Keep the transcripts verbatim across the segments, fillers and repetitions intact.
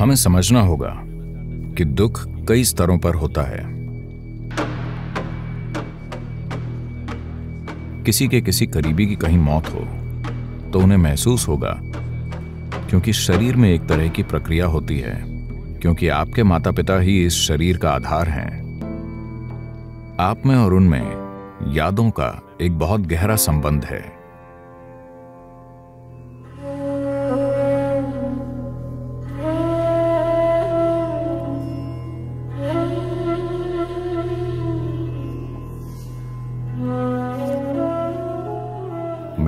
हमें समझना होगा कि दुख कई स्तरों पर होता है। किसी के किसी करीबी की कहीं मौत हो तो उन्हें महसूस होगा, क्योंकि शरीर में एक तरह की प्रक्रिया होती है, क्योंकि आपके माता पिता ही इस शरीर का आधार हैं। आप में और उनमें यादों का एक बहुत गहरा संबंध है।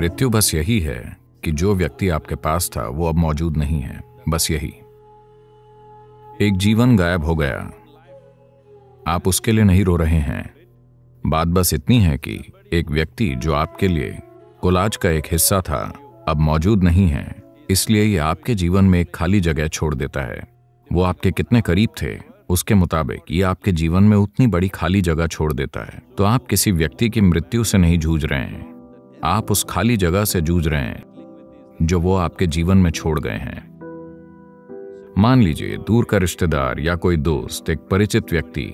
मृत्यु बस यही है कि जो व्यक्ति आपके पास था वो अब मौजूद नहीं है, बस यही। एक जीवन गायब हो गया। आप उसके लिए नहीं रो रहे हैं। बात बस इतनी है कि एक व्यक्ति जो आपके लिए कोलाज का एक हिस्सा था अब मौजूद नहीं है, इसलिए ये आपके जीवन में एक खाली जगह छोड़ देता है। वो आपके कितने करीब थे उसके मुताबिक ये आपके जीवन में उतनी बड़ी खाली जगह छोड़ देता है। तो आप किसी व्यक्ति की मृत्यु से नहीं जूझ रहे हैं, आप उस खाली जगह से जूझ रहे हैं जो वो आपके जीवन में छोड़ गए हैं। मान लीजिए दूर का रिश्तेदार या कोई दोस्त, एक परिचित व्यक्ति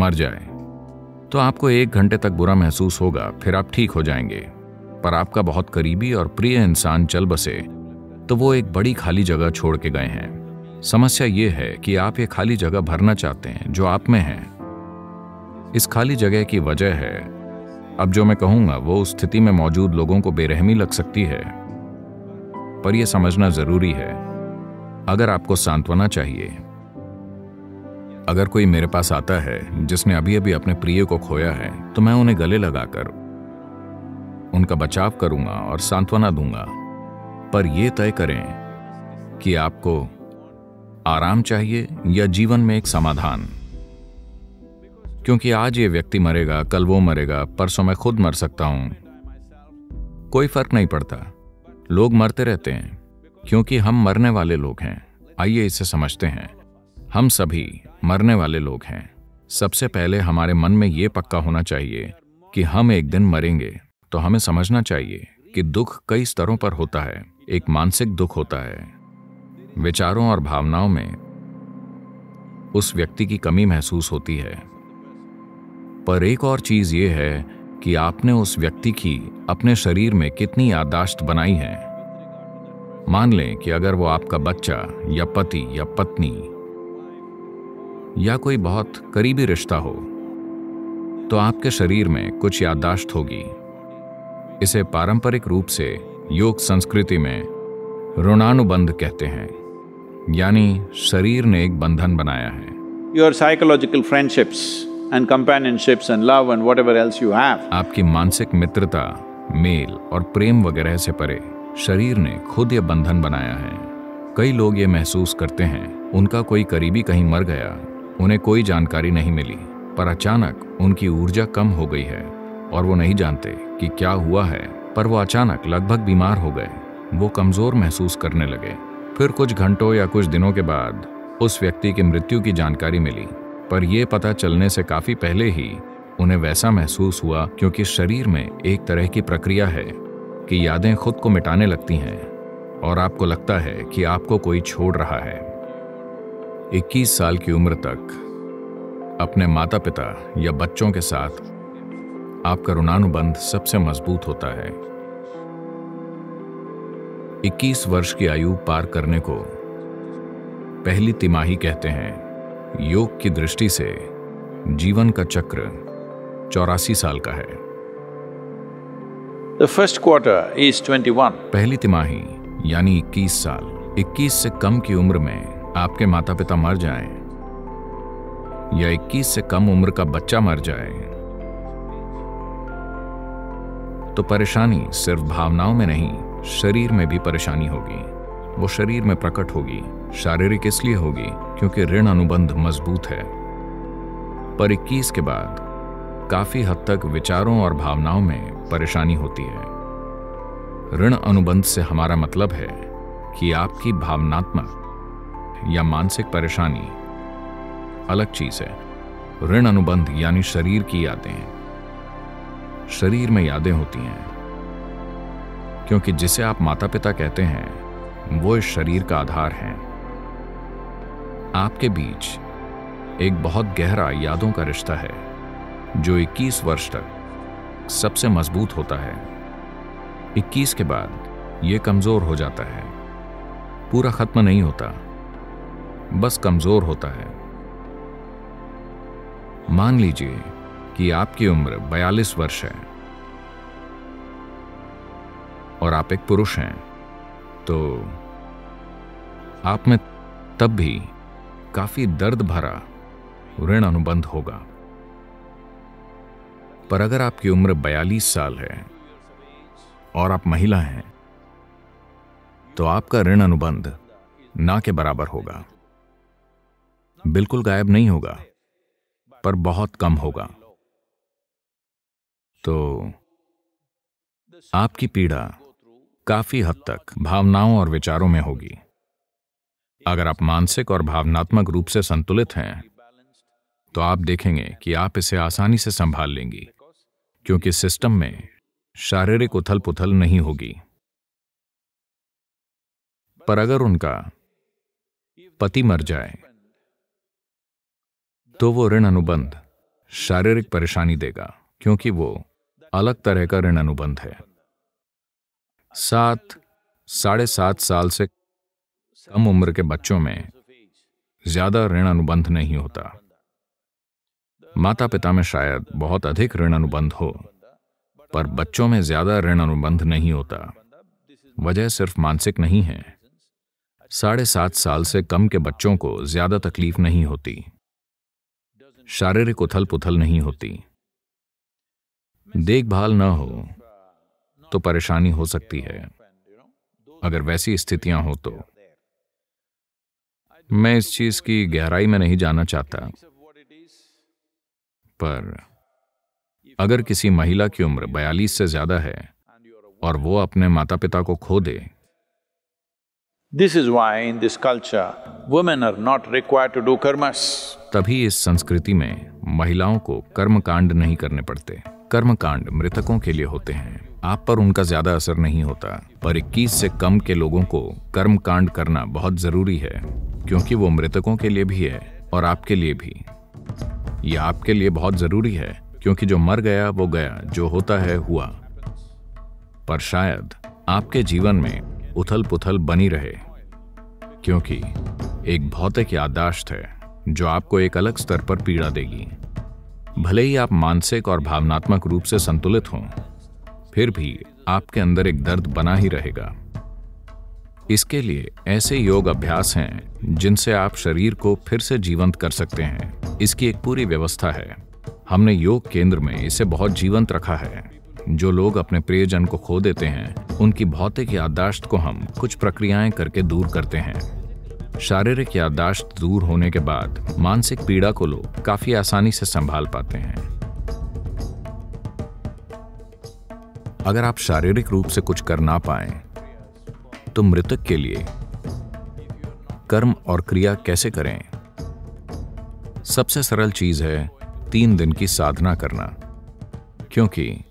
मर जाए तो आपको एक घंटे तक बुरा महसूस होगा, फिर आप ठीक हो जाएंगे। पर आपका बहुत करीबी और प्रिय इंसान चल बसे तो वो एक बड़ी खाली जगह छोड़ के गए हैं। समस्या ये है कि आप ये खाली जगह भरना चाहते हैं जो आप में है। इस खाली जगह की वजह है अब जो मैं कहूंगा वो उस स्थिति में मौजूद लोगों को बेरहमी लग सकती है, पर यह समझना जरूरी है। अगर आपको सांत्वना चाहिए, अगर कोई मेरे पास आता है जिसने अभी अभी अपने प्रिय को खोया है तो मैं उन्हें गले लगाकर उनका बचाव करूंगा और सांत्वना दूंगा। पर यह तय करें कि आपको आराम चाहिए या जीवन में एक समाधान, क्योंकि आज ये व्यक्ति मरेगा, कल वो मरेगा, परसों मैं खुद मर सकता हूं, कोई फर्क नहीं पड़ता। लोग मरते रहते हैं क्योंकि हम मरने वाले लोग हैं। आइए इसे समझते हैं, हम सभी मरने वाले लोग हैं। सबसे पहले हमारे मन में ये पक्का होना चाहिए कि हम एक दिन मरेंगे। तो हमें समझना चाहिए कि दुख कई स्तरों पर होता है। एक मानसिक दुख होता है, विचारों और भावनाओं में उस व्यक्ति की कमी महसूस होती है। पर एक और चीज ये है कि आपने उस व्यक्ति की अपने शरीर में कितनी याददाश्त बनाई है। मान लें कि अगर वो आपका बच्चा या पति या पत्नी या कोई बहुत करीबी रिश्ता हो तो आपके शरीर में कुछ याददाश्त होगी। इसे पारंपरिक रूप से योग संस्कृति में ऋणानुबंध कहते हैं, यानी शरीर ने एक बंधन बनाया है। Your psychological friendships and companionships and love and whatever else you have. आपकी मानसिक मित्रता, मेल और प्रेम वगैरह से परे शरीर ने खुद ये बंधन बनाया है। कई लोग ये महसूस करते हैं उनका कोई करीबी कहीं मर गया, उन्हें कोई जानकारी नहीं मिली, पर अचानक उनकी ऊर्जा कम हो गई है और वो नहीं जानते कि क्या हुआ है, पर वो अचानक लगभग बीमार हो गए, वो कमजोर महसूस करने लगे। फिर कुछ घंटों या कुछ दिनों के बाद उस व्यक्ति की मृत्यु की जानकारी मिली, पर यह पता चलने से काफी पहले ही उन्हें वैसा महसूस हुआ, क्योंकि शरीर में एक तरह की प्रक्रिया है कि यादें खुद को मिटाने लगती हैं और आपको लगता है कि आपको कोई छोड़ रहा है। इक्कीस साल की उम्र तक अपने माता पिता या बच्चों के साथ आपका ऋणानुबंध सबसे मजबूत होता है। इक्कीस वर्ष की आयु पार करने को पहली तिमाही कहते हैं। योग की दृष्टि से जीवन का चक्र चौरासी साल का है। The first quarter is twenty-one. पहली तिमाही यानी इक्कीस साल। इक्कीस से कम की उम्र में आपके माता पिता मर जाएं या इक्कीस से कम उम्र का बच्चा मर जाए तो परेशानी सिर्फ भावनाओं में नहीं, शरीर में भी परेशानी होगी। वो शरीर में प्रकट होगी। शारीरिक इसलिए होगी क्योंकि ऋण अनुबंध मजबूत है। पर इक्कीस के बाद काफी हद तक विचारों और भावनाओं में परेशानी होती है। ऋण अनुबंध से हमारा मतलब है कि आपकी भावनात्मक या मानसिक परेशानी अलग चीज है। ऋण अनुबंध यानी शरीर की यादें। शरीर में यादें होती हैं क्योंकि जिसे आप माता पिता कहते हैं वो इस शरीर का आधार हैं। आपके बीच एक बहुत गहरा यादों का रिश्ता है जो इक्कीस वर्ष तक सबसे मजबूत होता है। इक्कीस के बाद ये कमज़ोर हो जाता है, पूरा ख़त्म नहीं होता, बस कमज़ोर होता है। मान लीजिए कि आपकी उम्र बयालीस वर्ष है और आप एक पुरुष हैं, तो आप में तब भी काफी दर्द भरा ऋण अनुबंध होगा। पर अगर आपकी उम्र बयालीस साल है और आप महिला हैं, तो आपका ऋण अनुबंध ना के बराबर होगा, बिल्कुल गायब नहीं होगा पर बहुत कम होगा। तो आपकी पीड़ा काफी हद तक भावनाओं और विचारों में होगी। अगर आप मानसिक और भावनात्मक रूप से संतुलित हैं, तो आप देखेंगे कि आप इसे आसानी से संभाल लेंगी, क्योंकि सिस्टम में शारीरिक उथल पुथल नहीं होगी। पर अगर उनका पति मर जाए तो वो ऋण अनुबंध शारीरिक परेशानी देगा, क्योंकि वो अलग तरह का ऋण अनुबंध है। सात साढ़े सात साल से कम उम्र के बच्चों में ज्यादा ऋण अनुबंध नहीं होता। माता पिता में शायद बहुत अधिक ऋण अनुबंध हो, पर बच्चों में ज्यादा ऋण अनुबंध नहीं होता। वजह सिर्फ मानसिक नहीं है, साढ़े सात साल से कम के बच्चों को ज्यादा तकलीफ नहीं होती, शारीरिक उथल पुथल नहीं होती। देखभाल न हो तो परेशानी हो सकती है। अगर वैसी स्थितियां हो तो मैं इस चीज की गहराई में नहीं जाना चाहता, पर अगर किसी महिला की उम्र बयालीस से ज्यादा है और वो अपने माता पिता को खो दे। This is why in this culture women are not required to do karmas. तभी इस संस्कृति में महिलाओं को कर्मकांड नहीं करने पड़ते। कर्मकांड मृतकों के लिए होते हैं, आप पर उनका ज्यादा असर नहीं होता। पर इक्कीस से कम के लोगों को कर्मकांड करना बहुत जरूरी है, क्योंकि वो मृतकों के लिए भी है और आपके लिए भी। यह आपके लिए बहुत जरूरी है, क्योंकि जो मर गया वो गया, जो होता है हुआ। पर शायद आपके जीवन में उथल पुथल बनी रहे, क्योंकि एक भौतिक याददाश्त है जो आपको एक अलग स्तर पर पीड़ा देगी। भले ही आप मानसिक और भावनात्मक रूप से संतुलित हों, फिर भी आपके अंदर एक दर्द बना ही रहेगा। इसके लिए ऐसे योग अभ्यास हैं जिनसे आप शरीर को फिर से जीवंत कर सकते हैं। इसकी एक पूरी व्यवस्था है। हमने योग केंद्र में इसे बहुत जीवंत रखा है। जो लोग अपने प्रियजन को खो देते हैं, उनकी भौतिक याददाश्त को हम कुछ प्रक्रियाएं करके दूर करते हैं। शारीरिक याददाश्त दूर होने के बाद मानसिक पीड़ा को लोग काफी आसानी से संभाल पाते हैं। अगर आप शारीरिक रूप से कुछ कर ना पाए, तो मृतक के लिए कर्म और क्रिया कैसे करें? सबसे सरल चीज है तीन दिन की साधना करना, क्योंकि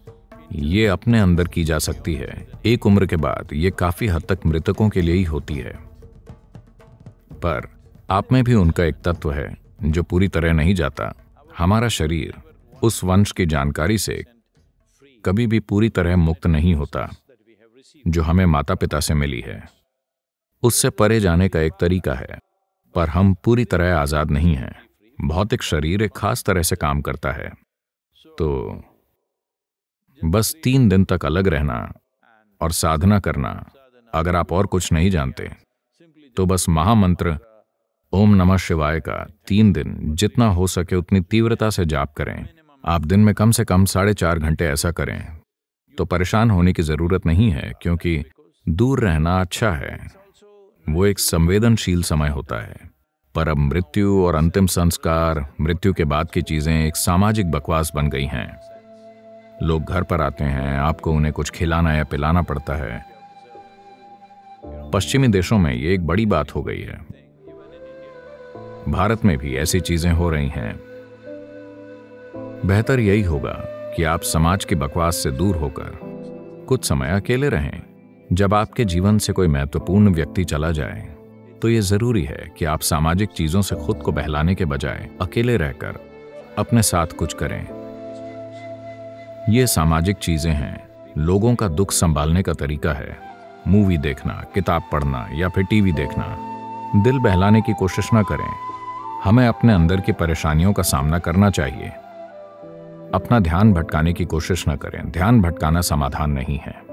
ये अपने अंदर की जा सकती है। एक उम्र के बाद ये काफी हद तक मृतकों के लिए ही होती है, पर आप में भी उनका एक तत्व है जो पूरी तरह नहीं जाता। हमारा शरीर उस वंश की जानकारी से कभी भी पूरी तरह मुक्त नहीं होता जो हमें माता पिता से मिली है। उससे परे जाने का एक तरीका है, पर हम पूरी तरह आजाद नहीं हैं। भौतिक शरीर एक खास तरह से काम करता है। तो बस तीन दिन तक अलग रहना और साधना करना। अगर आप और कुछ नहीं जानते, तो बस महामंत्र ओम नमः शिवाय का तीन दिन जितना हो सके उतनी तीव्रता से जाप करें। आप दिन में कम से कम साढ़े चार घंटे ऐसा करें, तो परेशान होने की जरूरत नहीं है, क्योंकि दूर रहना अच्छा है। वो एक संवेदनशील समय होता है। पर अब मृत्यु और अंतिम संस्कार, मृत्यु के बाद की चीजें एक सामाजिक बकवास बन गई हैं। लोग घर पर आते हैं, आपको उन्हें कुछ खिलाना या पिलाना पड़ता है। पश्चिमी देशों में ये एक बड़ी बात हो गई है। भारत में भी ऐसी चीजें हो रही हैं। बेहतर यही होगा कि आप समाज की बकवास से दूर होकर कुछ समय अकेले रहें। जब आपके जीवन से कोई महत्वपूर्ण व्यक्ति चला जाए, तो ये जरूरी है कि आप सामाजिक चीजों से खुद को बहलाने के बजाय अकेले रहकर अपने साथ कुछ करें। ये सामाजिक चीजें हैं, लोगों का दुख संभालने का तरीका है। मूवी देखना, किताब पढ़ना या फिर टीवी देखना। दिल बहलाने की कोशिश ना करें। हमें अपने अंदर की परेशानियों का सामना करना चाहिए। अपना ध्यान भटकाने की कोशिश ना करें। ध्यान भटकाना समाधान नहीं है।